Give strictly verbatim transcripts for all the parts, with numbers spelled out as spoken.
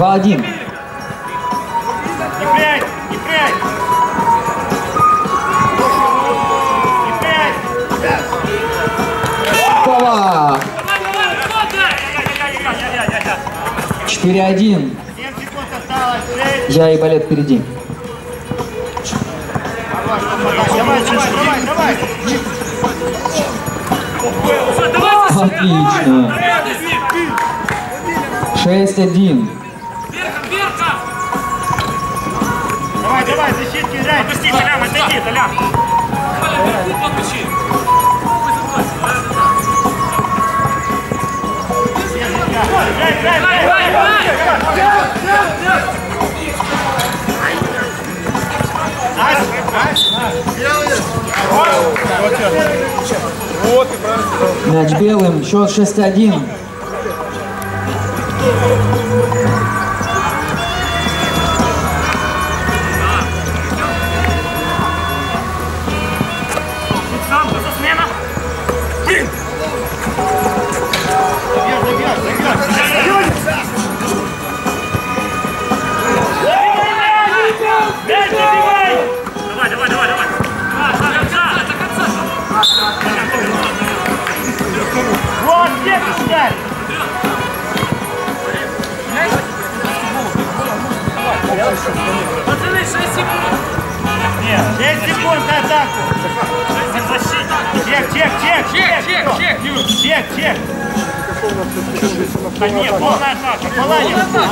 два один. Опа! четыре один. Я и балет впереди. Отлично. шесть один. Давай, давай, защитки играй. Отпусти, Лям, отойди, это Лям. Подпусти. Играй, играй, играй, играй. Мяч белым, счет шесть один. Пацаны, шесть секунд. Нет, шесть секунд на атаку. Чек, чек, чек, чек, чек, чек, чек, чек. Да нет, полная атака, полная атака.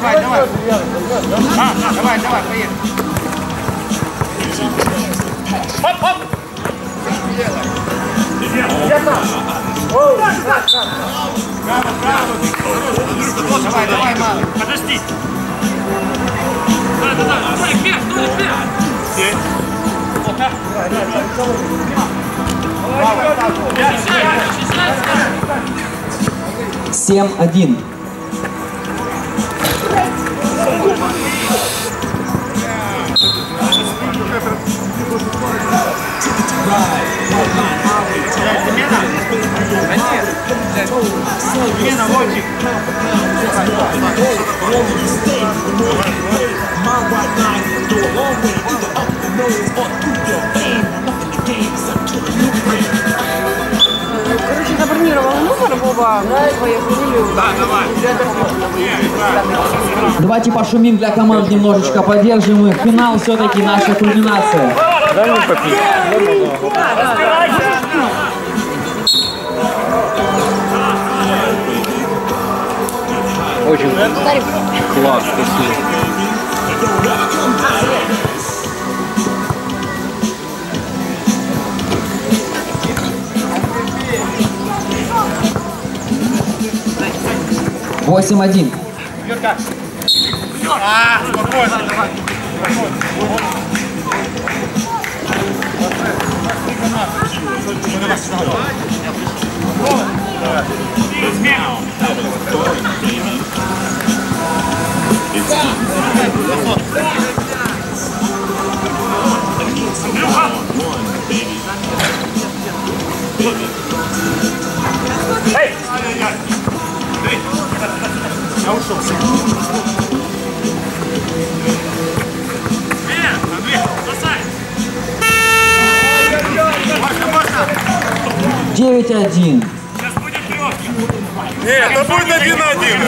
Давай, давай. А, давай, давай, поедем. Оп, оп. Браво, браво! Давай, давай, мама! Подожди! Да, да, да! Толик, вверх! Толик, вверх! Сеть! Вот так! Давай, давай, давай! Давай, давай! Давай, давай! семь один! Короче, забронировал номер, Боба, да, и поехали. Да, давай. Давайте пошумим для команд немножечко, поддержим их. Финал все-таки наша кульминация. Очень класс, спасибо. восемь один. Юрка. А, спокойно, давай. Я ушел. девять один. Сейчас будет трехки. Нет, это будет один один.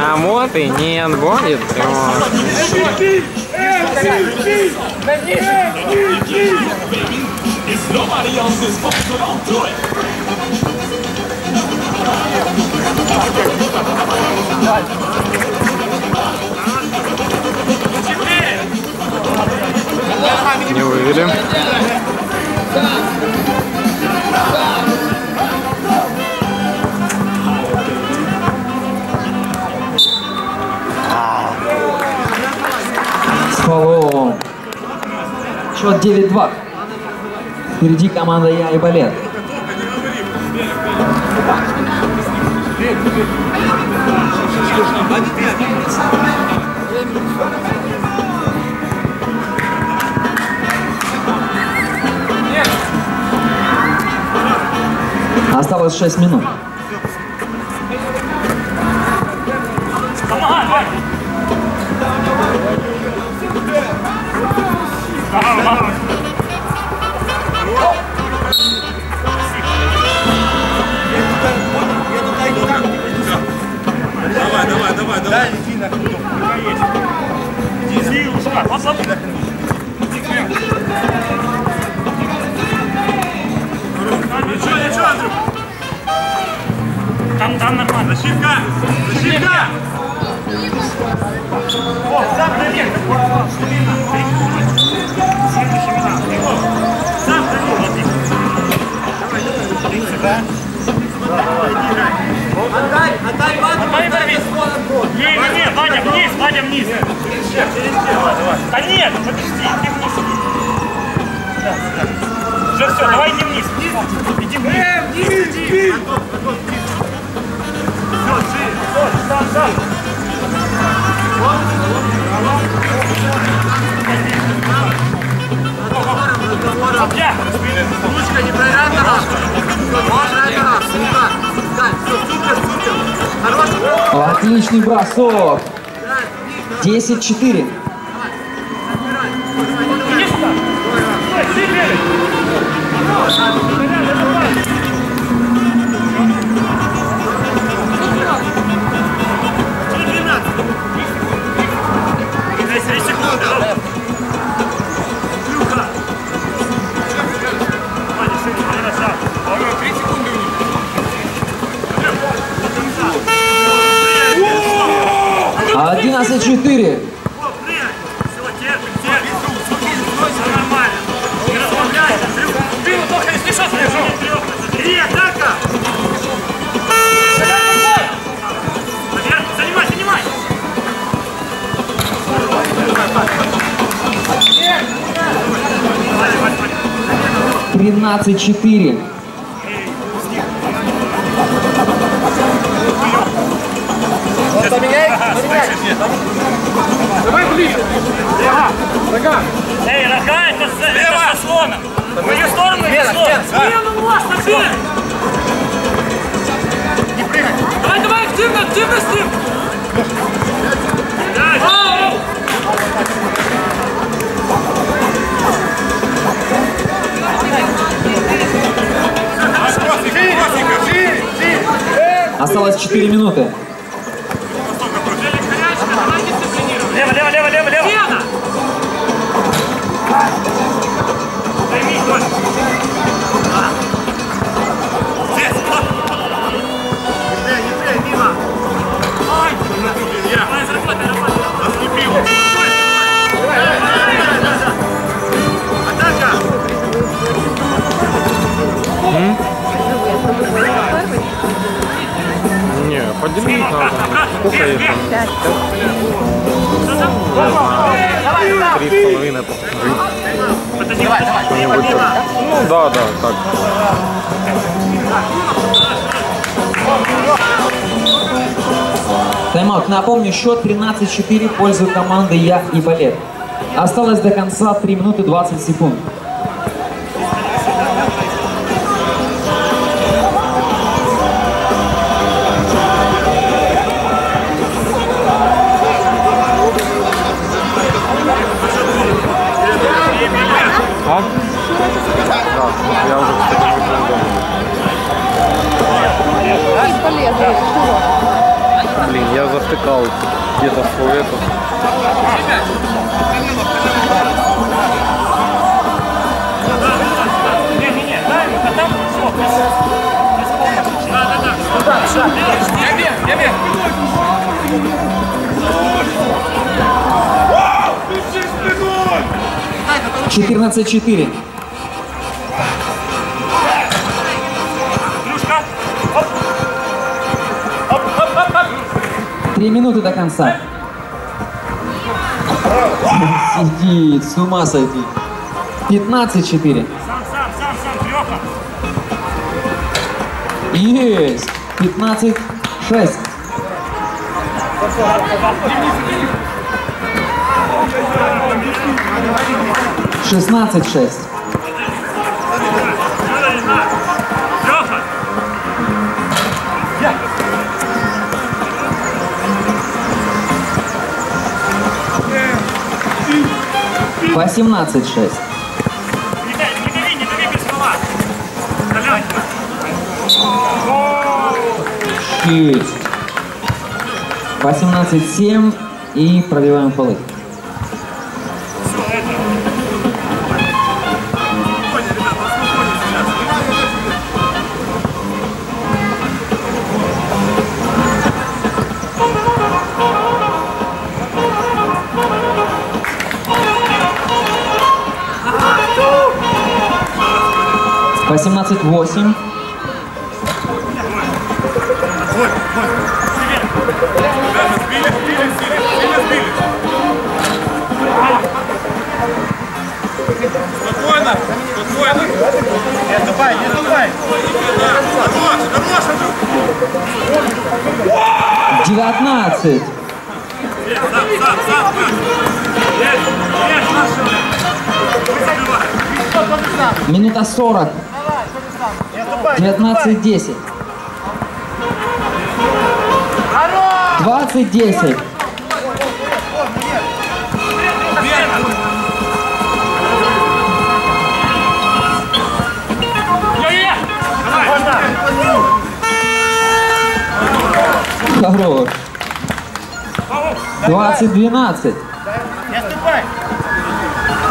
А вот и не будет трехки. Не уверен. С полом. Счет девять два. Впереди команда «Я и балет». Осталось шесть минут. Come on, давай, давай, давай, давай. Да, иди на круг. Иди, ушка, посади на круг. Ничего, ничего, Андрюк. Там, там нормально. Защитка, защитка. О, сам наверх. Шумина, прикрывай. Шумина, шумина, прикрывай. Сам наверх. Давай, давай. Принцип, да? Давай, иди, играй. Отдай, отдай, Ваня. Отдай, Борис. Не, не, не, Ваня, вниз, Ваня, вниз. Через чек, через чек. Давай, давай. Да нет, подожди, ты вниз иди. Да, да. Уже все, давай иди вниз. Иди вниз. Э, вниз, иди. Антон, Антон, вниз. Все, шире. Все, сам, сам. Ручка не проиграет на раз. Можно это раз. Супер, супер. Хороший. Отличный бросок. десять четыре. одиннадцать четыре. тринадцать четыре. Поменяй, поменяй. Давай ближе. Рога, рога. Эй, рога, это со слоном. В ее сторону или слон? Смену можно, блин. Не прыгай. Давай, давай, активно, активно с ним. Осталось четыре минуты. Лево, лево, лево, лево, лево. Лена! Пойми, Толя. Здесь, вот. Не трей, не трей, мимо. Ой, блин, я. Давай, заработай, работай. Наступи его. Давай, давай, давай. Атака. Не, поделить надо. Сколько есть там? три с половиной. Ну да, да, так. Тайм-аут. Напомню, счет тринадцать четыре в пользу команды «Я и Балет». Осталось до конца три минуты двадцать секунд. Блин, я затыкал где-то в туалету. четырнадцать четыре. Три минуты до конца. Сидит, с ума сойти. пятнадцать четыре. Сам, сам, сам, сам, Треха. Есть. пятнадцать шесть. шестнадцать шесть. Треха. восемнадцать шесть. Шесть. восемнадцать семь и пробиваем полы. восемнадцать восемь. Спокойно, спокойно. Не отступай, не отступай. девятнадцать. Минута сорок. девятнадцать десять. двадцать десять. Хорош. двадцать двенадцать.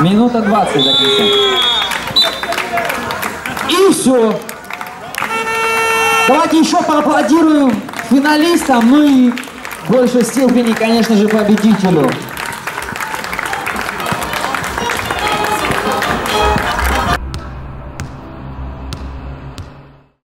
Минута двадцать до конца. И все. Давайте еще поаплодируем финалистам, ну и в большей степени, конечно же, победителю.